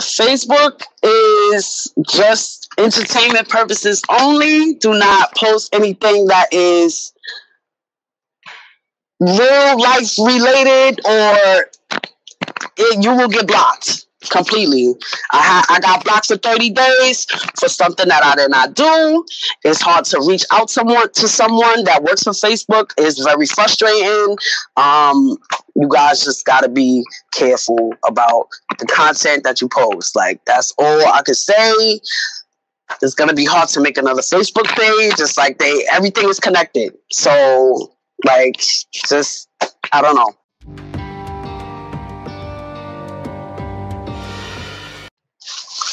Facebook is just entertainment purposes only. Do not post anything that is real life related, or you will get blocked completely. I got blocked for 30 days for something that I did not do. It's hard to reach out to someone that works for Facebook. It's very frustrating. You guys just got to be careful about the content that you post. Like, that's all I could say. It's going to be hard to make another Facebook page. It's like everything is connected. So, like, just, I don't know.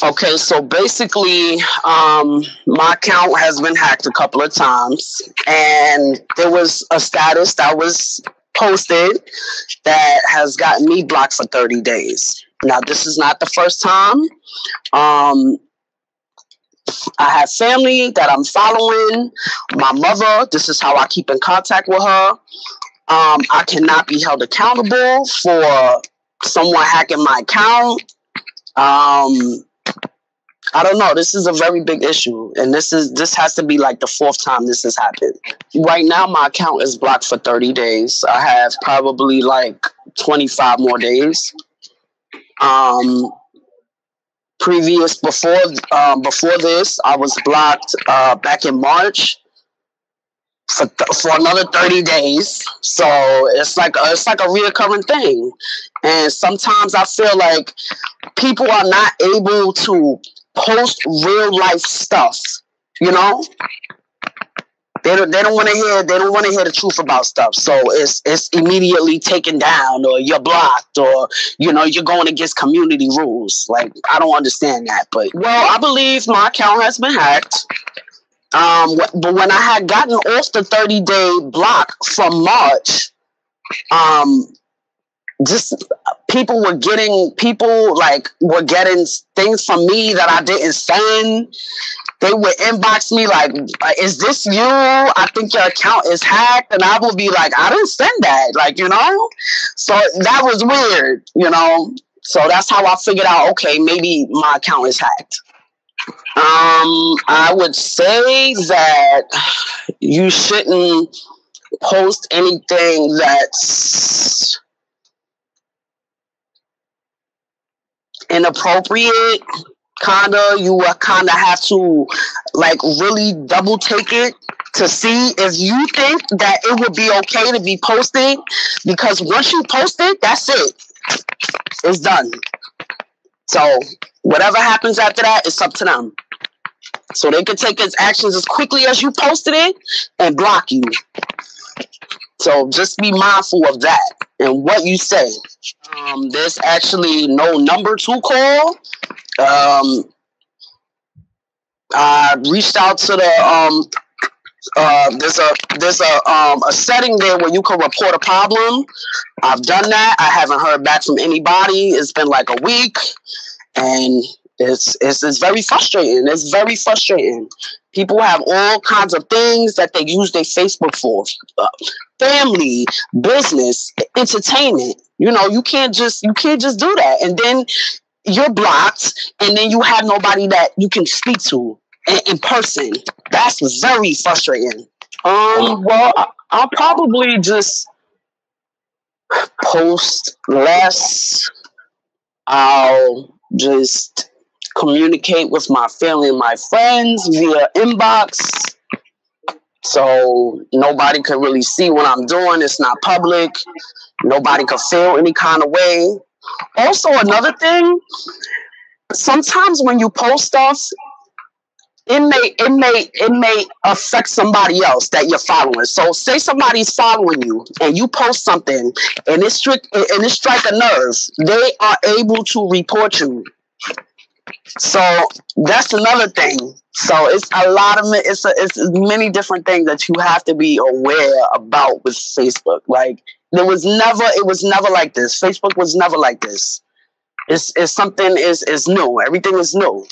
Okay, so basically, my account has been hacked a couple of times, and there was a status that was posted that has gotten me blocked for 30 days. Now, this is not the first time. I have family that I'm following. My mother, this is how I keep in contact with her. I cannot be held accountable for someone hacking my account. I don't know. This is a very big issue, and this has to be like the fourth time this has happened. Right now, my account is blocked for 30 days. I have probably like 25 more days. Before this, I was blocked back in March for another 30 days. So it's like a reoccurring thing, and sometimes I feel like people are not able to post real life stuff, you know. They don't want to hear the truth about stuff. So it's immediately taken down, or you're blocked, or you know, you're going against community rules. Like, I don't understand that. But well, I believe my account has been hacked. But when I had gotten off the 30-day block from March, just people were getting things from me that I didn't send. They would inbox me like, "Is this you? I think your account is hacked," and I would be like, "I didn't send that," like, you know. So that was weird, you know. So that's how I figured out, okay, maybe my account is hacked. I would say that you shouldn't post anything that's inappropriate. You have to like really double take it to see if you think that it would be okay to be posted, because once you post it, that's it. It's done. So whatever happens after that, it's up to them. So they can take its actions as quickly as you posted it and block you. So just be mindful of that and what you say. There's actually no number to call. I reached out to the there's a setting there where you can report a problem. I've done that. I haven't heard back from anybody. It's been like a week, and it's very frustrating. It's very frustrating. People have all kinds of things that they use their Facebook for. Family, business, entertainment. You know, you can't just do that. And then you're blocked, and then you have nobody that you can speak to in person. That's very frustrating. Well, I'll probably just post less. I'll just communicate with my family and my friends via inbox, so nobody can really see what I'm doing. It's not public. Nobody can feel any kind of way. Also, another thing, sometimes when you post stuff, it may affect somebody else that you're following. So say somebody's following you and you post something and it strike a nerve, they are able to report you. So that's another thing. So it's a lot of it's many different things that you have to be aware about with Facebook. Like, it was never like this. Facebook was never like this. It's new. Everything is new.